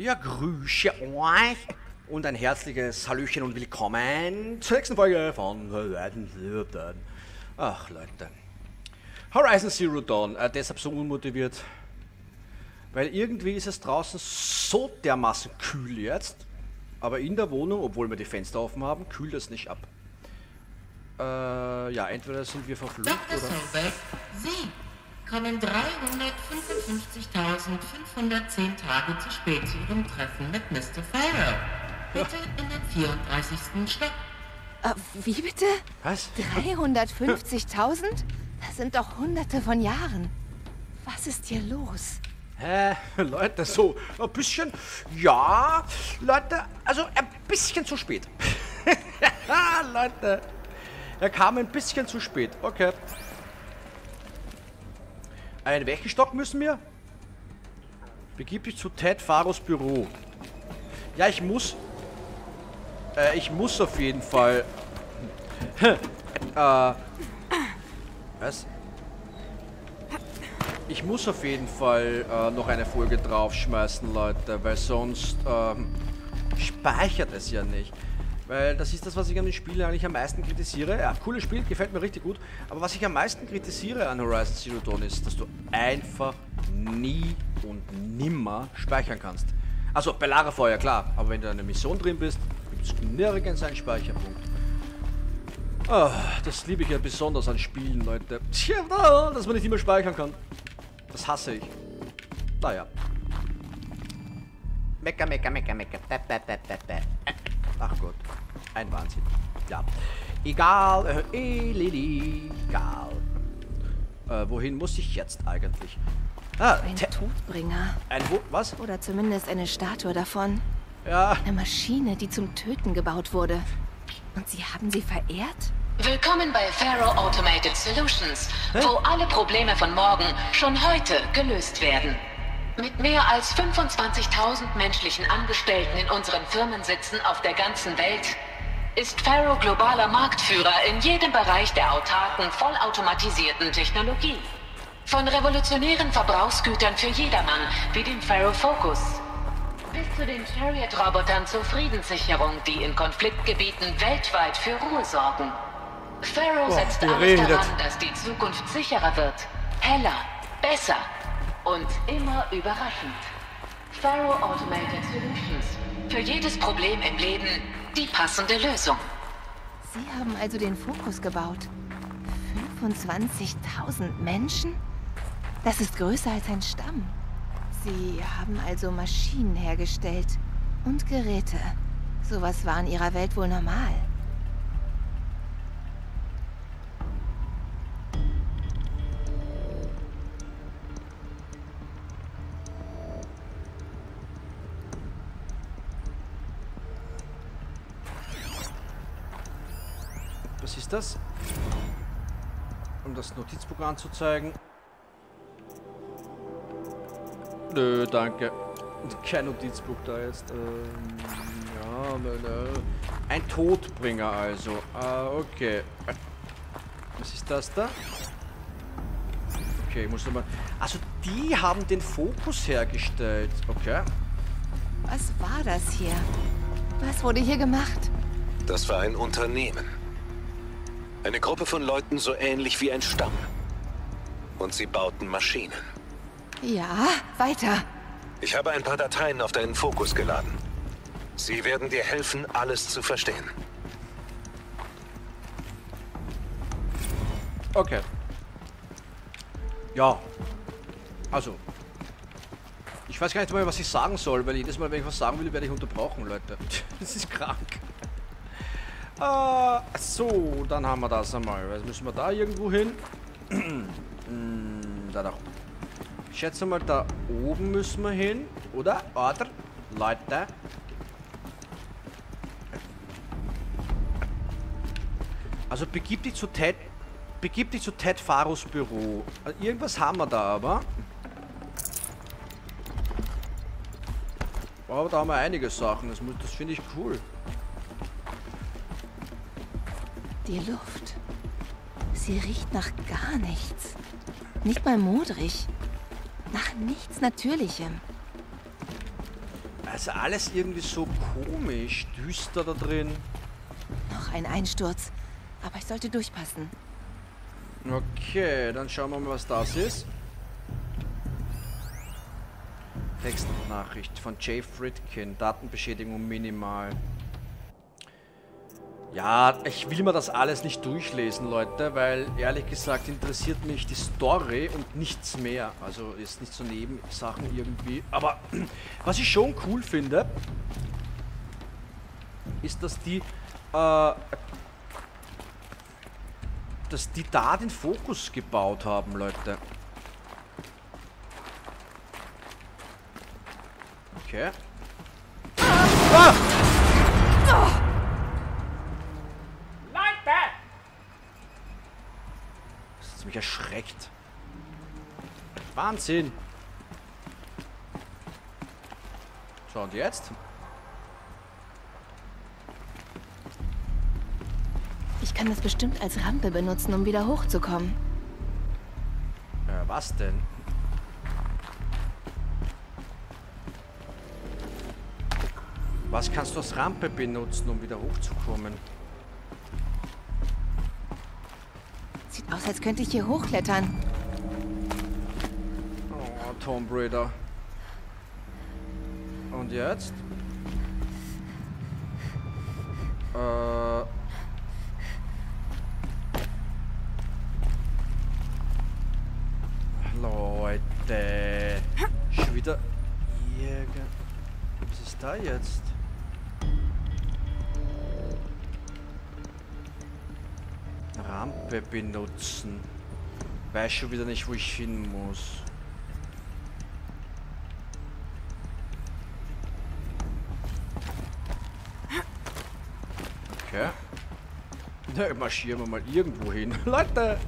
Ja, grüße euch und ein herzliches Hallöchen und willkommen zur nächsten Folge von Horizon Zero Dawn. Ach Leute, Horizon Zero Dawn, deshalb so unmotiviert, weil irgendwie ist es draußen so dermaßen kühl jetzt, aber in der Wohnung, obwohl wir die Fenster offen haben, kühlt es nicht ab. Ja, entweder sind wir verflucht Dr. oder... Solberg, Sie kommen 355.510 Tage zu spät zu Ihrem Treffen mit Mr. Fire. Bitte in den 34. Stock. Wie bitte? Was? 350.000? Das sind doch hunderte von Jahren. Was ist hier los? Leute, so ein bisschen... Ja, Leute, also ein bisschen zu spät. Leute... Er kam ein bisschen zu spät. Okay. In welchen Stock müssen wir? Begib dich zu Ted Faros Büro. Ja, ich muss... ich muss auf jeden Fall... was? Ich muss auf jeden Fall noch eine Folge draufschmeißen, Leute. Weil sonst speichert es ja nicht. Weil das ist das, was ich an den Spielen eigentlich am meisten kritisiere. Ja, cooles Spiel, gefällt mir richtig gut. Aber was ich am meisten kritisiere an Horizon Zero Dawn ist, dass du einfach nie und nimmer speichern kannst. Also bei Lara Feuer, klar. Aber wenn du in einer Mission drin bist, gibt es nirgends einen Speicherpunkt. Oh, das liebe ich ja besonders an Spielen, Leute. Tja, dass man nicht immer speichern kann. Das hasse ich. Naja. Mecker, mecker, mecker, mecker. Ach Gott. Ein Wahnsinn. Ja. Egal. Egal. Wohin muss ich jetzt eigentlich? Ah, ein Todbringer. Ein wo? Was? Oder zumindest eine Statue davon. Ja. Eine Maschine, die zum Töten gebaut wurde. Und Sie haben sie verehrt? Willkommen bei Faro Automated Solutions, wo alle Probleme von morgen schon heute gelöst werden. Mit mehr als 25.000 menschlichen Angestellten in unseren Firmensitzen auf der ganzen Welt ist Faro globaler Marktführer in jedem Bereich der autarken, vollautomatisierten Technologie. Von revolutionären Verbrauchsgütern für jedermann, wie dem Faro Focus, bis zu den Chariot-Robotern zur Friedenssicherung, die in Konfliktgebieten weltweit für Ruhe sorgen. Faro setzt alles daran, dass die Zukunft sicherer wird, heller, besser und immer überraschend. Faro Automated Solutions. Für jedes Problem im Leben die passende Lösung. Sie haben also den Fokus gebaut. 25.000 Menschen? Das ist größer als ein Stamm. Sie haben also Maschinen hergestellt und Geräte. Sowas war in Ihrer Welt wohl normal. Was ist das? Um das Notizbuch anzuzeigen. Nö, danke. Kein Notizbuch da jetzt. Ja, nö. Ein Todbringer also. Ah, okay. Was ist das da? Okay, ich muss nochmal... Also, die haben den Fokus hergestellt. Okay. Was war das hier? Was wurde hier gemacht? Das war ein Unternehmen. Eine Gruppe von Leuten so ähnlich wie ein Stamm. Und sie bauten Maschinen. Ja, weiter. Ich habe ein paar Dateien auf deinen Fokus geladen. Sie werden dir helfen, alles zu verstehen. Okay. Ja. Also. Ich weiß gar nicht mehr, was ich sagen soll, weil jedes Mal, wenn ich was sagen will, werde ich unterbrochen, Leute. Das ist krank. So, dann haben wir das einmal. Jetzt müssen wir da irgendwo hin. Da doch. Ich schätze mal, da oben müssen wir hin. Oder? Oder? Leute. Also begib dich zu Ted Faros Büro. Also, irgendwas haben wir da aber. Aber da haben wir einige Sachen. Das finde ich cool. Die Luft. Sie riecht nach gar nichts. Nicht mal modrig. Nach nichts Natürlichem. Also alles irgendwie so komisch, düster da drin. Noch ein Einsturz, aber ich sollte durchpassen. Okay, dann schauen wir mal, was das ist. Textnachricht von J. Fritkin. Datenbeschädigung minimal. Ja, ich will mir das alles nicht durchlesen, Leute, weil ehrlich gesagt interessiert mich die Story und nichts mehr. Also ist nicht so Nebensachen irgendwie. Aber was ich schon cool finde, ist, dass die da den Fokus gebaut haben, Leute. Okay. Ah! Leute! Das hat mich erschreckt. Wahnsinn! So, und jetzt? Ich kann das bestimmt als Rampe benutzen, um wieder hochzukommen. Was denn? Was kannst du als Rampe benutzen, um wieder hochzukommen? Sieht aus, als könnte ich hier hochklettern. Oh, Tomb Raider. Und jetzt? Leute. Schon wieder... Was ist da jetzt? Rampe benutzen. Weiß schon wieder nicht, wo ich hin muss. Okay. Na, marschieren wir mal irgendwo hin. Leute!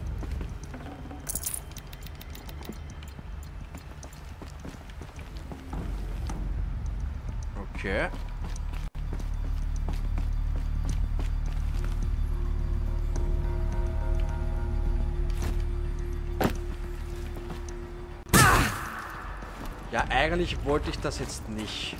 Okay. Ja, eigentlich wollte ich das jetzt nicht.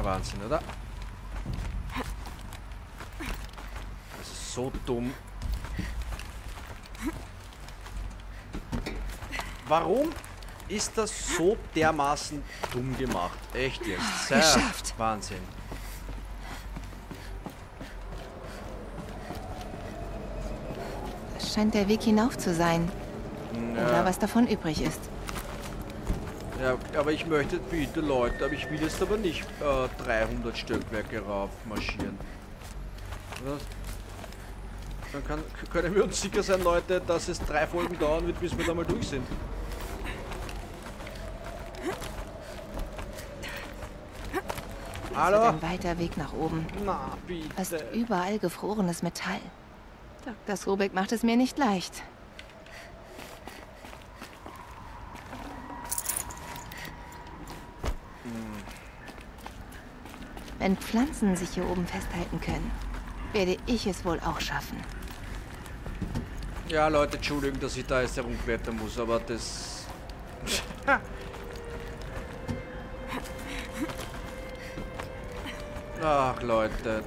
Wahnsinn, oder? Das ist so dumm. Warum ist das so dermaßen dumm gemacht? Echt jetzt? Geschafft. Wahnsinn. Das scheint der Weg hinauf zu sein. Ja. Oder was davon übrig ist. Ja, aber ich möchte bitte, Leute, aber ich will jetzt aber nicht 300 Stöckwerke rauf marschieren. Dann können wir uns sicher sein, Leute, dass es 3 Folgen dauern wird, bis wir da mal durch sind. Hallo? Ein weiter Weg nach oben. Na, bitte. Fast überall gefrorenes Metall. Dr. Solberg macht es mir nicht leicht. Wenn Pflanzen sich hier oben festhalten können, werde ich es wohl auch schaffen. Ja, Leute, Entschuldigung, dass ich da jetzt herumklettern muss, aber das... Ach Leute,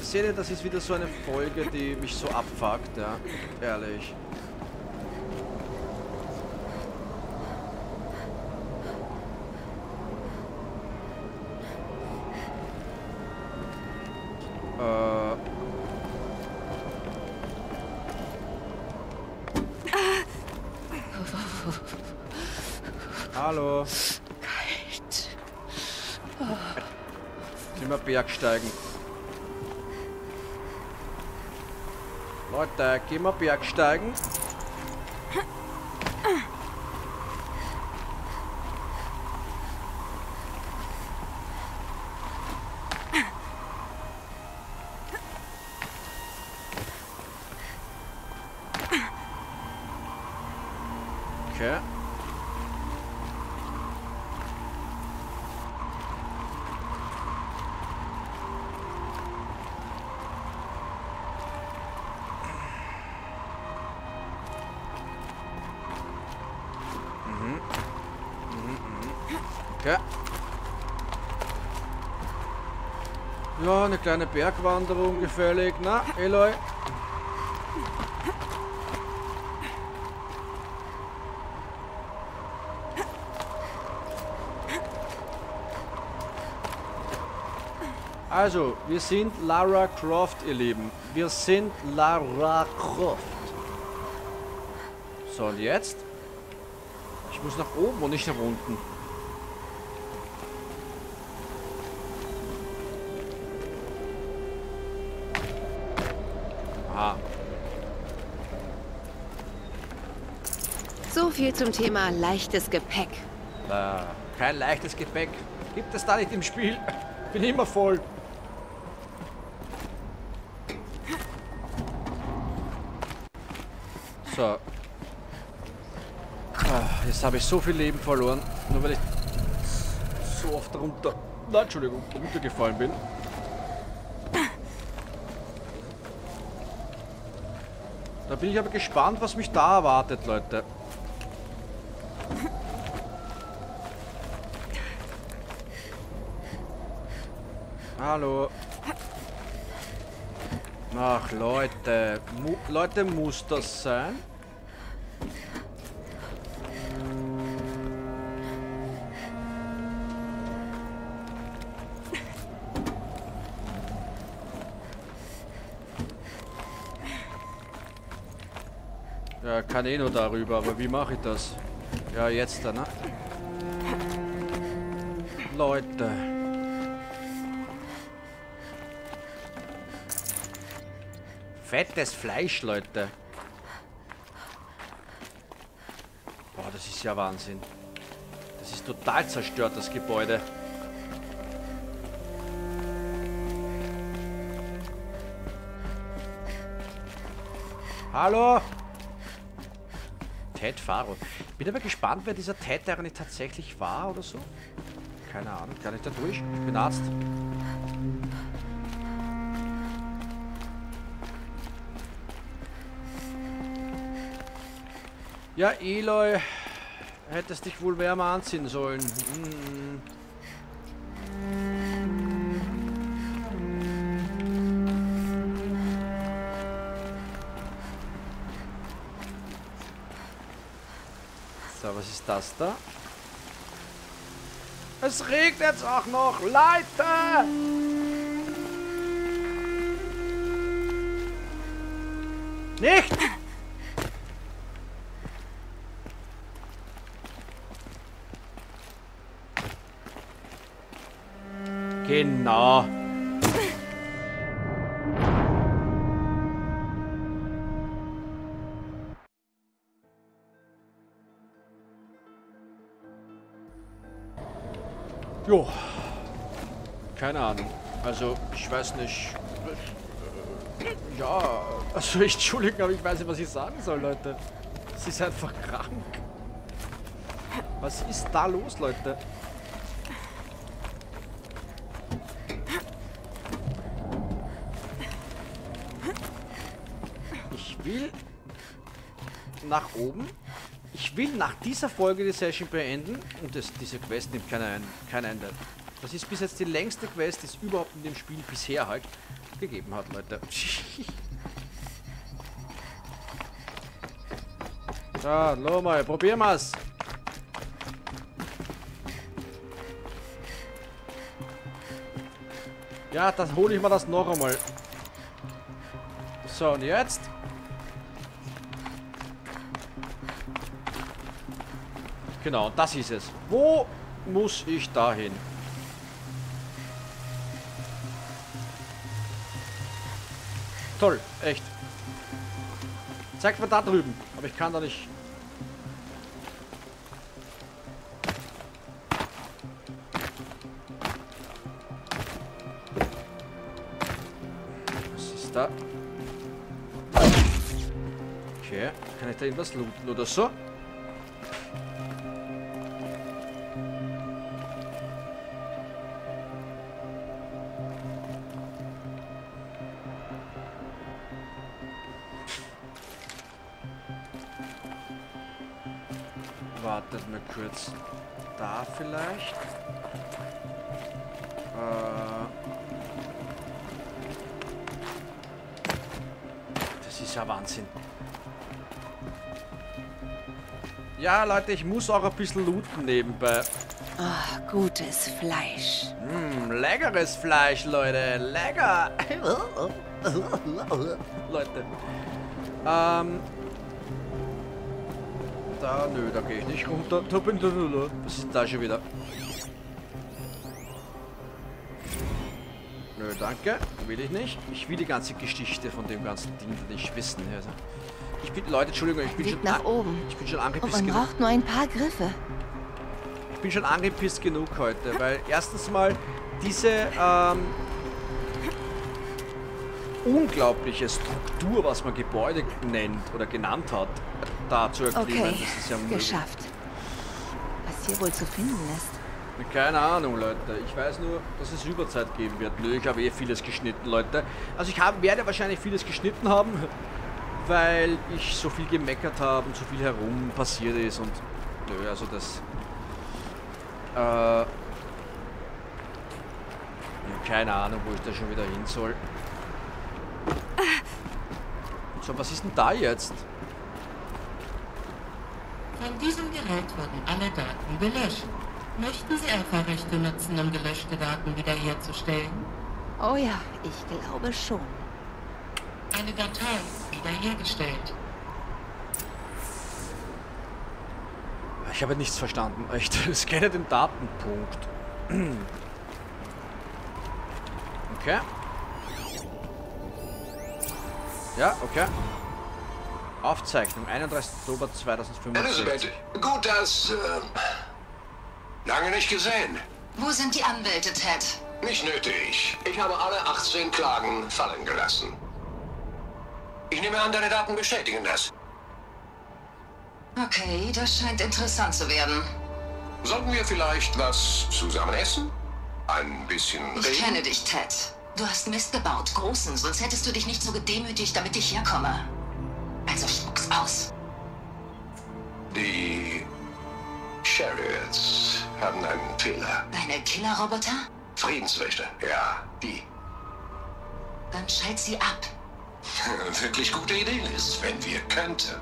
seht ihr, das ist wieder so eine Folge, die mich so abfuckt, ja, ehrlich. Hallo. Kalt. Sind wir Bergsteigen. Leute, gehen wir Bergsteigen. Okay. Ja, eine kleine Bergwanderung gefällig. Na, Aloy. Also, wir sind Lara Croft, ihr Lieben. Wir sind Lara Croft. So, und jetzt? Ich muss nach oben und nicht nach unten. So viel zum Thema leichtes Gepäck. Kein leichtes Gepäck. Gibt es da nicht im Spiel? Bin immer voll. So. Jetzt habe ich so viel Leben verloren. Nur weil ich so oft runtergefallen bin. Da bin ich aber gespannt, was mich da erwartet, Leute. Hallo. Ach, Leute. Leute, muss das sein? Ja, kann eh nur darüber, aber wie mache ich das? Ja, jetzt dann, ne? Leute. Fettes Fleisch, Leute. Boah, das ist ja Wahnsinn. Das ist total zerstört, das Gebäude. Hallo? Ted Faro. Bin aber gespannt, wer dieser Ted eigentlich tatsächlich war oder so. Keine Ahnung, kann ich da durch? Ich bin Arzt. Ja, Aloy, hättest dich wohl wärmer anziehen sollen. Hm. So, was ist das da? Es regnet jetzt auch noch, Leute! Nicht! Genau. Jo, keine Ahnung. Also, ich weiß nicht. Ja, also ich entschuldige, aber ich weiß nicht, was ich sagen soll, Leute. Es ist einfach krank. Was ist da los, Leute? Ich will nach oben. Ich will nach dieser Folge die Session beenden und diese Quest nimmt kein Ende. Das ist bis jetzt die längste Quest, die es überhaupt in dem Spiel bisher halt gegeben hat, Leute. Ja, los mal, probieren wir's. Ja, dann hole ich mir das noch einmal. So, und jetzt? Genau, das ist es. Wo muss ich da hin? Toll, echt. Zeigt mir da drüben. Aber ich kann da nicht... Was ist da? Okay. Kann ich da irgendwas looten oder so? Wartet mal kurz. Da vielleicht? Das ist ja Wahnsinn. Ja, Leute, ich muss auch ein bisschen looten nebenbei. Oh, gutes Fleisch. Leckeres Fleisch, Leute. Lecker. Leute. Da, nö, da gehe ich nicht runter. Was ist da schon wieder? Nö, danke. Will ich nicht. Ich will die ganze Geschichte von dem ganzen Ding nicht wissen. Also, ich bin, Leute, Entschuldigung, ich bin schon nach oben. Ich bin schon angepisst genug. Man braucht nur ein paar Griffe. Ich bin schon angepisst genug heute, weil erstens mal diese unglaubliche Struktur, was man Gebäude nennt oder genannt hat, da zu erklären. Okay, das ist ja geschafft. Was hier wohl zu finden ist? Keine Ahnung, Leute. Ich weiß nur, dass es Überzeit geben wird. Nö, ich habe eh vieles geschnitten, Leute. Also ich werde wahrscheinlich vieles geschnitten haben, weil ich so viel gemeckert habe und so viel herum passiert ist und nö, also das... keine Ahnung, wo ich da schon wieder hin soll. So, was ist denn da jetzt? Von diesem Gerät wurden alle Daten gelöscht. Möchten Sie Alpha-Rechte nutzen, um gelöschte Daten wiederherzustellen? Oh ja, ich glaube schon. Eine Datei wiederhergestellt. Ich habe nichts verstanden. Ich scanne den Datenpunkt. Okay. Ja, okay. Aufzeichnung, 31. Oktober 2025. Elisabeth, gut, dass... lange nicht gesehen. Wo sind die Anwälte, Ted? Nicht nötig. Ich habe alle 18 Klagen fallen gelassen. Ich nehme an, deine Daten bestätigen das. Okay, das scheint interessant zu werden. Sollten wir vielleicht was zusammen essen? Ein bisschen reden? Ich kenne dich, Ted. Du hast Mist gebaut, großen, sonst hättest du dich nicht so gedemütigt, damit ich herkomme. Also spuck's aus. Die Chariots haben einen Fehler. Deine Killerroboter? Friedenswächter, ja, die. Dann schalt sie ab. Wirklich gute Idee ist, wenn wir könnten.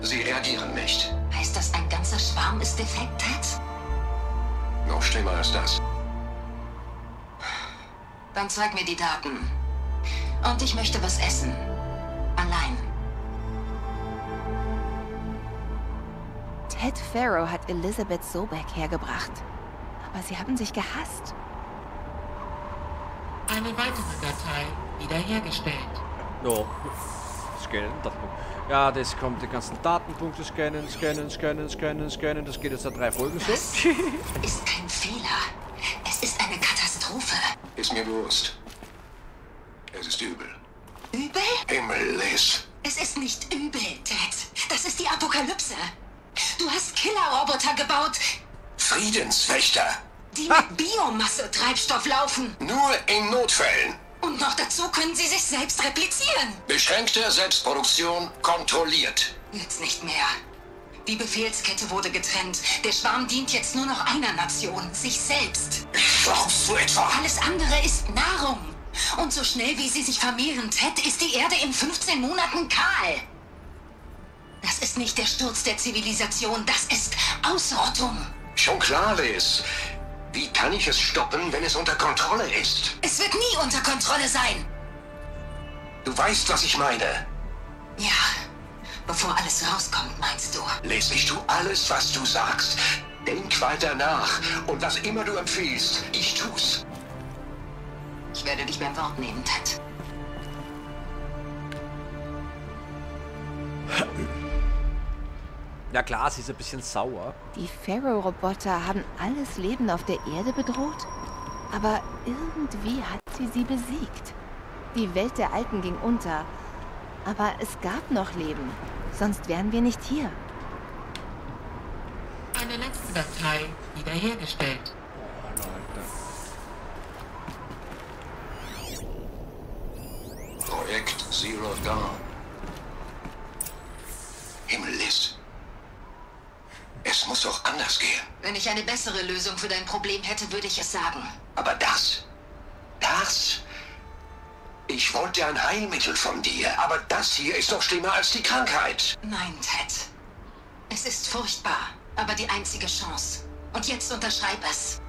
Sie reagieren nicht. Heißt das, ein ganzer Schwarm ist defekt, Ted? Noch schlimmer als das. Dann zeig mir die Daten. Und ich möchte was essen. Allein. Ted Faro hat Elisabeth Sobeck hergebracht. Aber sie haben sich gehasst. Eine weitere Datei wiederhergestellt. No. Scannen, Datenpunkt. Ja, das kommt, die ganzen Datenpunkte scannen, scannen. Das geht jetzt da 3 Folgen so. Das ist kein Fehler. Es ist eine Katastrophe. Ist mir bewusst. Es ist übel. Übel? Himmel ist. Es ist nicht übel, Ted. Das ist die Apokalypse. Du hast Killerroboter gebaut. Friedenswächter. Die mit Biomasse-Treibstoff laufen. Nur in Notfällen. Und noch dazu können sie sich selbst replizieren. Beschränkte Selbstproduktion kontrolliert. Jetzt nicht mehr. Die Befehlskette wurde getrennt. Der Schwarm dient jetzt nur noch einer Nation, sich selbst. Glaubst du etwa? Alles andere ist Nahrung. Und so schnell wie sie sich vermehren, Ted, ist die Erde in 15 Monaten kahl. Das ist nicht der Sturz der Zivilisation, das ist Ausrottung. Schon klar, Liz. Wie kann ich es stoppen, wenn es unter Kontrolle ist? Es wird nie unter Kontrolle sein. Du weißt, was ich meine. Ja, bevor alles rauskommt, meinst du? Liz, ich tue alles, was du sagst. Denk weiter nach. Und was immer du empfiehlst, ich tu's. Ich werde dich beim Wort nehmen, Ted. Na klar, sie ist ein bisschen sauer. Die Faro-Roboter haben alles Leben auf der Erde bedroht, aber irgendwie hat sie besiegt. Die Welt der Alten ging unter, aber es gab noch Leben, sonst wären wir nicht hier. Eine letzte Datei wiederhergestellt. Oh, Leute. Projekt Zero Dawn. Himmel, Liz. Es muss doch anders gehen. Wenn ich eine bessere Lösung für dein Problem hätte, würde ich es sagen. Aber das? Ich wollte ein Heilmittel von dir, aber das hier ist doch schlimmer als die Krankheit. Nein, Ted. Es ist furchtbar, aber die einzige Chance. Und jetzt unterschreib es.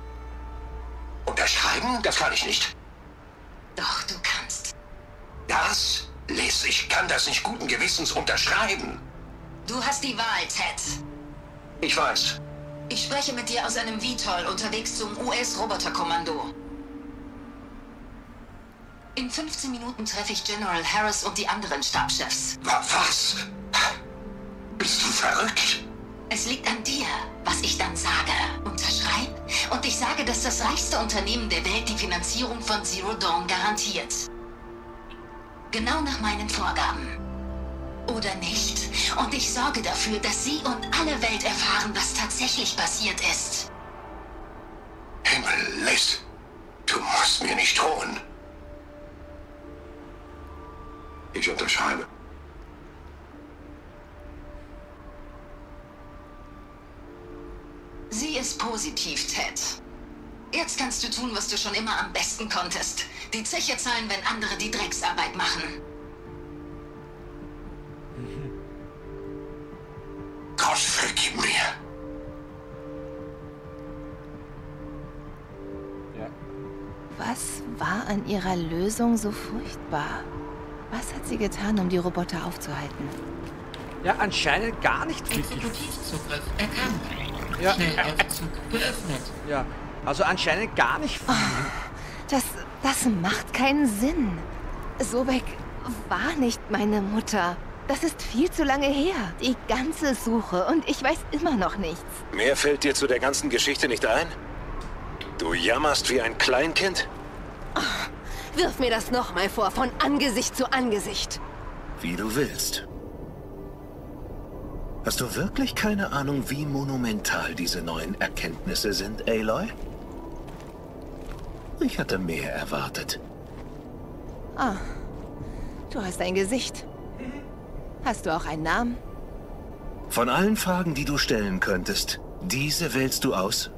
Unterschreiben? Das kann ich nicht. Doch, du kannst. Das? Liz, ich kann das nicht guten Gewissens unterschreiben. Du hast die Wahl, Ted. Ich weiß. Ich spreche mit dir aus einem VTOL unterwegs zum US-Roboterkommando. In 15 Minuten treffe ich General Harris und die anderen Stabschefs. Was? Bist du verrückt? Es liegt an dir, was ich dann sage. Unterschreib und ich sage, dass das reichste Unternehmen der Welt die Finanzierung von Zero Dawn garantiert. Genau nach meinen Vorgaben. Oder nicht. Und ich sorge dafür, dass sie und alle Welt erfahren, was tatsächlich passiert ist. Himmel, Liz, du musst mir nicht drohen. Ich unterschreibe. Sieh es positiv, Ted. Jetzt kannst du tun, was du schon immer am besten konntest. Die Zeche zahlen, wenn andere die Drecksarbeit machen. Gott, vergib mir. Ja. Was war an ihrer Lösung so furchtbar? Was hat sie getan, um die Roboter aufzuhalten? Ja, anscheinend gar nicht viel. Exekutivzugriff erkannt. Ja. Schnellauszug geöffnet. Ja, also anscheinend gar nicht viel. Oh, das macht keinen Sinn. Sobeck war nicht meine Mutter. Das ist viel zu lange her. Die ganze Suche und ich weiß immer noch nichts. Mehr fällt dir zu der ganzen Geschichte nicht ein? Du jammerst wie ein Kleinkind? Oh, wirf mir das nochmal vor, von Angesicht zu Angesicht. Wie du willst. Hast du wirklich keine Ahnung, wie monumental diese neuen Erkenntnisse sind, Aloy? Ich hatte mehr erwartet. Ah, oh, du hast ein Gesicht. Hast du auch einen Namen? Von allen Fragen, die du stellen könntest, diese wählst du aus?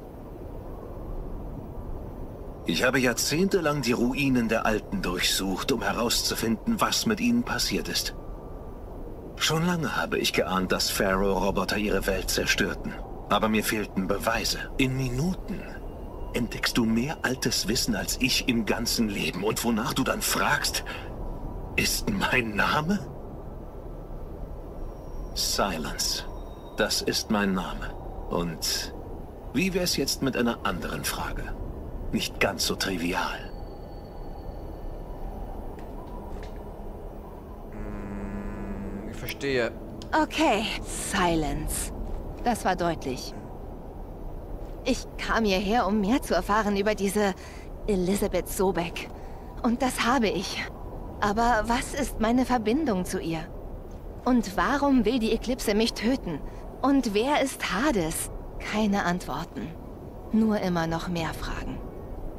Ich habe jahrzehntelang die Ruinen der Alten durchsucht, um herauszufinden, was mit ihnen passiert ist. Schon lange habe ich geahnt, dass Faro-Roboter ihre Welt zerstörten. Aber mir fehlten Beweise. In Minuten entdeckst du mehr altes Wissen als ich im ganzen Leben. Und wonach du dann fragst, ist mein Name? Silence. Das ist mein Name. Und wie wär's jetzt mit einer anderen Frage? Nicht ganz so trivial. Ich verstehe. Okay, Silence. Das war deutlich. Ich kam hierher, um mehr zu erfahren über diese Elisabeth Sobeck. Und das habe ich. Aber was ist meine Verbindung zu ihr? Und warum will die Eclipse mich töten? Und wer ist Hades? Keine Antworten. Nur immer noch mehr Fragen.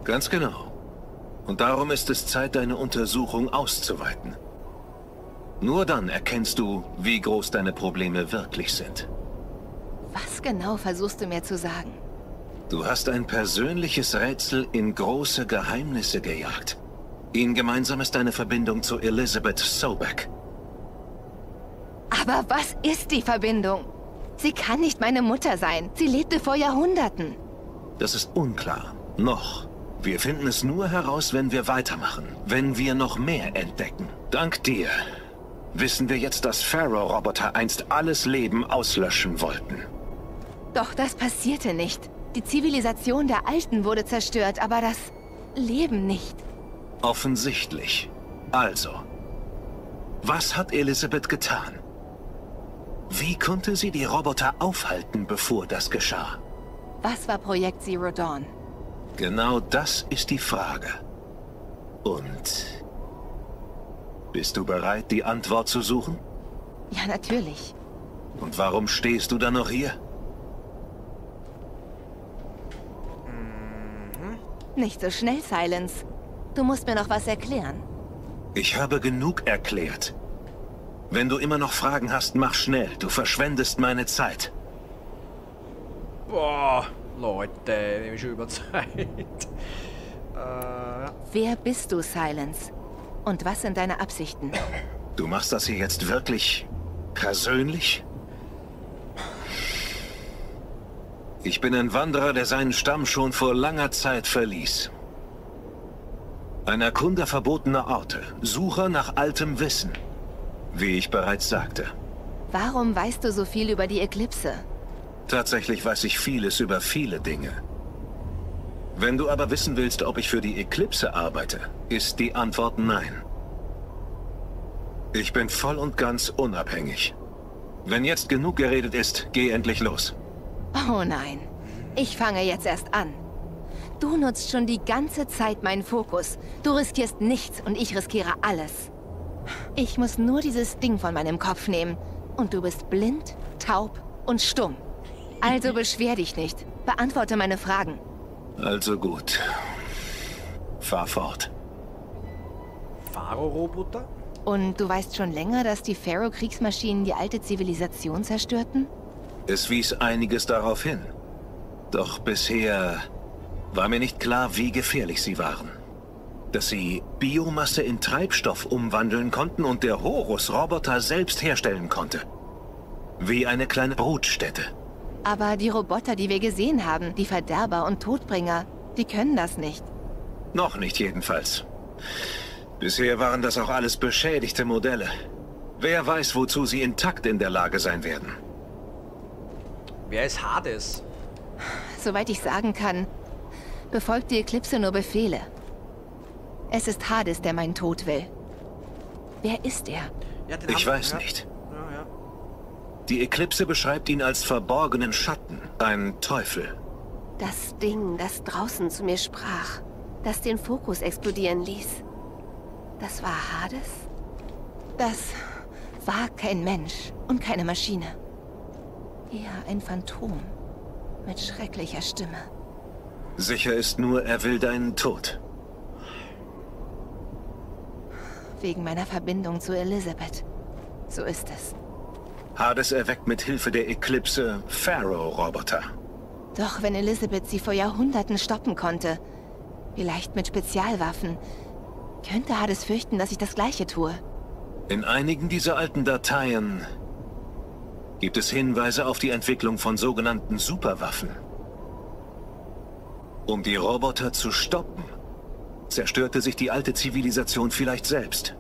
Ganz genau. Und darum ist es Zeit, deine Untersuchung auszuweiten. Nur dann erkennst du, wie groß deine Probleme wirklich sind. Was genau versuchst du mir zu sagen? Du hast ein persönliches Rätsel in große Geheimnisse gejagt. Ihnen gemeinsam ist eine Verbindung zu Elisabeth Sobeck. Aber was ist die Verbindung? Sie kann nicht meine Mutter sein. Sie lebte vor Jahrhunderten. Das ist unklar. Noch. Wir finden es nur heraus, wenn wir weitermachen. Wenn wir noch mehr entdecken. Dank dir wissen wir jetzt, dass Faro-Roboter einst alles Leben auslöschen wollten. Doch das passierte nicht. Die Zivilisation der Alten wurde zerstört, aber das Leben nicht. Offensichtlich. Also, was hat Elisabeth getan? Wie konnte sie die Roboter aufhalten, bevor das geschah? Was war Projekt Zero Dawn? Genau das ist die Frage. Und bist du bereit, die Antwort zu suchen? Ja, natürlich. Und warum stehst du dann noch hier? Nicht so schnell, Silence. Du musst mir noch was erklären. Ich habe genug erklärt. Wenn du immer noch Fragen hast, mach schnell. Du verschwendest meine Zeit. Boah, Leute, nehme ich schon über Zeit. Wer bist du, Silence? Und was sind deine Absichten? Du machst das hier jetzt wirklich persönlich? Ich bin ein Wanderer, der seinen Stamm schon vor langer Zeit verließ. Ein Erkunder verbotener Orte, Sucher nach altem Wissen. Wie ich bereits sagte. Warum weißt du so viel über die Eclipse? Tatsächlich weiß ich vieles über viele Dinge. Wenn du aber wissen willst, ob ich für die Eclipse arbeite, ist die Antwort nein. Ich bin voll und ganz unabhängig. Wenn jetzt genug geredet ist, geh endlich los. Oh nein, ich fange jetzt erst an. Du nutzt schon die ganze Zeit meinen Fokus. Du riskierst nichts und ich riskiere alles. Ich muss nur dieses Ding von meinem Kopf nehmen. Und du bist blind, taub und stumm. Also beschwer dich nicht. Beantworte meine Fragen. Also gut. Fahr fort. Faro-Roboter? Und du weißt schon länger, dass die Faro-Kriegsmaschinen die alte Zivilisation zerstörten? Es wies einiges darauf hin. Doch bisher war mir nicht klar, wie gefährlich sie waren. Dass sie Biomasse in Treibstoff umwandeln konnten und der Horus-Roboter selbst herstellen konnte. Wie eine kleine Brutstätte. Aber die Roboter, die wir gesehen haben, die Verderber und Todbringer, die können das nicht. Noch nicht jedenfalls. Bisher waren das auch alles beschädigte Modelle. Wer weiß, wozu sie intakt in der Lage sein werden. Wer ist Hades? Soweit ich sagen kann, befolgt die Eclipse nur Befehle. Es ist Hades, der meinen Tod will. Wer ist er? Ja, ich weiß nicht. Ja, ja. Die Eclipse beschreibt ihn als verborgenen Schatten, ein Teufel. Das Ding, das draußen zu mir sprach, das den Fokus explodieren ließ. Das war Hades? Das war kein Mensch und keine Maschine. Eher ein Phantom mit schrecklicher Stimme. Sicher ist nur, er will deinen Tod. Wegen meiner Verbindung zu Elisabeth. So ist es. Hades erweckt mit Hilfe der Eclipse Faro-Roboter. Doch wenn Elisabeth sie vor Jahrhunderten stoppen konnte, vielleicht mit Spezialwaffen, könnte Hades fürchten, dass ich das Gleiche tue. In einigen dieser alten Dateien gibt es Hinweise auf die Entwicklung von sogenannten Superwaffen. Um die Roboter zu stoppen, zerstörte sich die alte Zivilisation vielleicht selbst.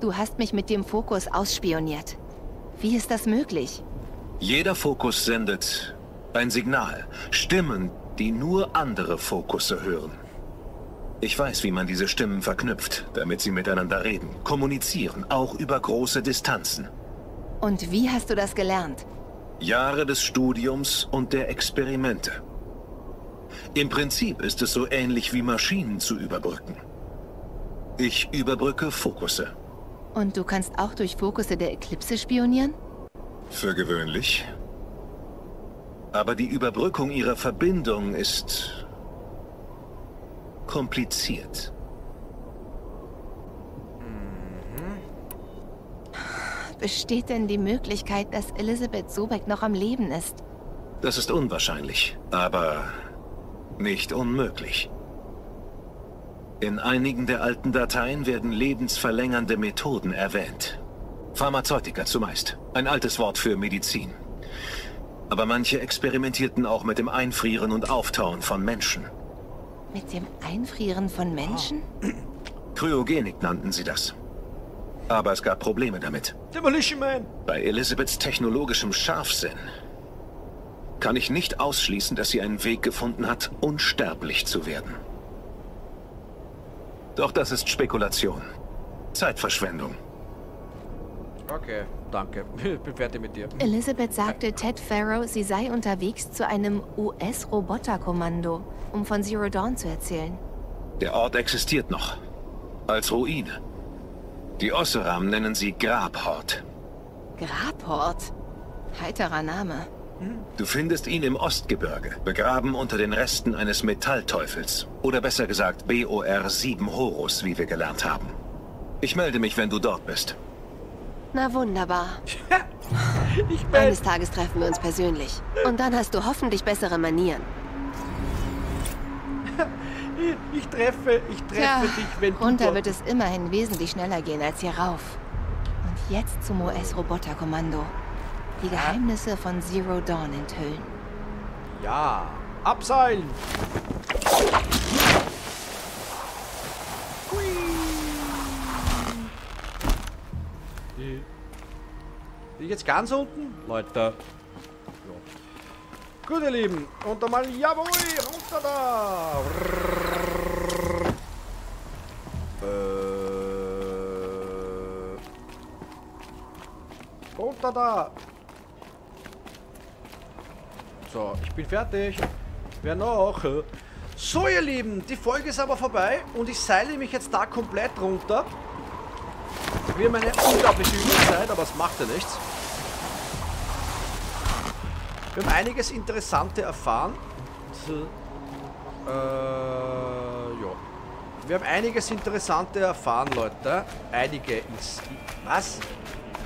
Du hast mich mit dem Fokus ausspioniert. Wie ist das möglich? Jeder Fokus sendet ein Signal. Stimmen, die nur andere Fokusse hören. Ich weiß, wie man diese Stimmen verknüpft, damit sie miteinander reden, kommunizieren, auch über große Distanzen. Und wie hast du das gelernt? Jahre des Studiums und der Experimente. Im Prinzip ist es so ähnlich wie Maschinen zu überbrücken. Ich überbrücke Fokusse. Und du kannst auch durch Fokusse der Eclipse spionieren? Für gewöhnlich. Aber die Überbrückung ihrer Verbindung ist kompliziert. Besteht denn die Möglichkeit, dass Elisabeth Sobeck noch am Leben ist? Das ist unwahrscheinlich, aber nicht unmöglich. In einigen der alten Dateien werden lebensverlängernde Methoden erwähnt. Pharmazeutika zumeist, ein altes Wort für Medizin. Aber manche experimentierten auch mit dem Einfrieren und Auftauen von Menschen. Mit dem Einfrieren von Menschen? Kryogenik nannten sie das. Aber es gab Probleme damit. Demolition Man! Bei Elisabeths technologischem Scharfsinn kann ich nicht ausschließen, dass sie einen Weg gefunden hat, unsterblich zu werden. Doch das ist Spekulation. Zeitverschwendung. Okay, danke. Ich bewerte mit dir. Elisabeth sagte Ted Faro, sie sei unterwegs zu einem US-Roboterkommando, um von Zero Dawn zu erzählen. Der Ort existiert noch. Als Ruine. Die Osseram nennen sie Grabhort. Grabhort? Heiterer Name. Du findest ihn im Ostgebirge, begraben unter den Resten eines Metallteufels. Oder besser gesagt BOR 7 Horus, wie wir gelernt haben. Ich melde mich, wenn du dort bist. Na wunderbar. Eines Tages treffen wir uns persönlich. Und dann hast du hoffentlich bessere Manieren. Ich treffe ja, dich, wenn du... Runter wird es immerhin wesentlich schneller gehen als hier rauf. Und jetzt zum US-Roboterkommando. Die Geheimnisse von Zero Dawn enthüllen. Ja, abseilen! Bin ich jetzt ganz unten? Leute. Ja. Gut, ihr Lieben. Und dann mal, jawohl, runter da! Runter da! So, ich bin fertig. Wer noch? So, ihr Lieben, die Folge ist aber vorbei und ich seile mich jetzt da komplett runter. Wir haben eine unglaubliche Übungszeit, aber es macht ja nichts. Wir haben einiges Interessante erfahren. Ja. Wir haben einiges Interessante erfahren, Leute. Was?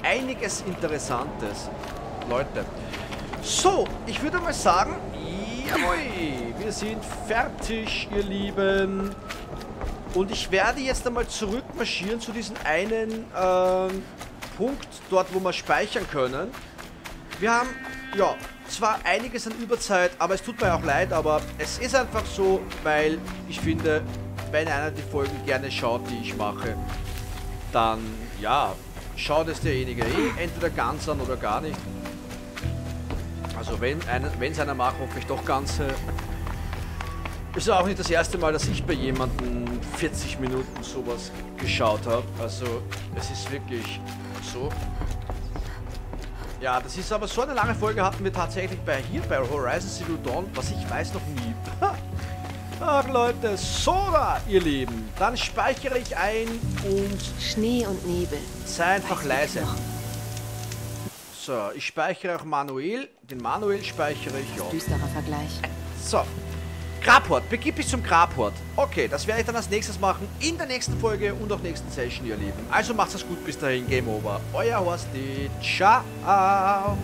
Einiges Interessantes, Leute. So, ich würde mal sagen, jawohl, wir sind fertig, ihr Lieben. Und ich werde jetzt einmal zurückmarschieren zu diesem einen Punkt dort, wo wir speichern können. Wir haben, ja, zwar einiges an Überzeit, aber es tut mir auch leid, aber es ist einfach so, weil ich finde, wenn einer die Folgen gerne schaut, die ich mache, dann, ja, schaut es derjenige eh entweder ganz an oder gar nicht. Also wenn es einer macht, hoffe ich doch ganze. Ist ja auch nicht das erste Mal, dass ich bei jemandem 40 Minuten sowas geschaut habe. Also es ist wirklich so. Ja, das ist aber so eine lange Folge hatten wir tatsächlich hier bei Horizon Zero Dawn, was ich weiß, noch nie. Ach Leute, so da, ihr Lieben. Dann speichere ich ein und... Schnee und Nebel. Sei einfach leise. So, ich speichere auch Manuel. Den Manuel speichere ich auch. Düsterer Vergleich. So. Grabhort. Begib dich zum Grabhort. Okay, das werde ich dann als nächstes machen. In der nächsten Folge und auch nächsten Session, ihr Lieben. Also macht's gut. Bis dahin. Game over. Euer Horsti. Ciao.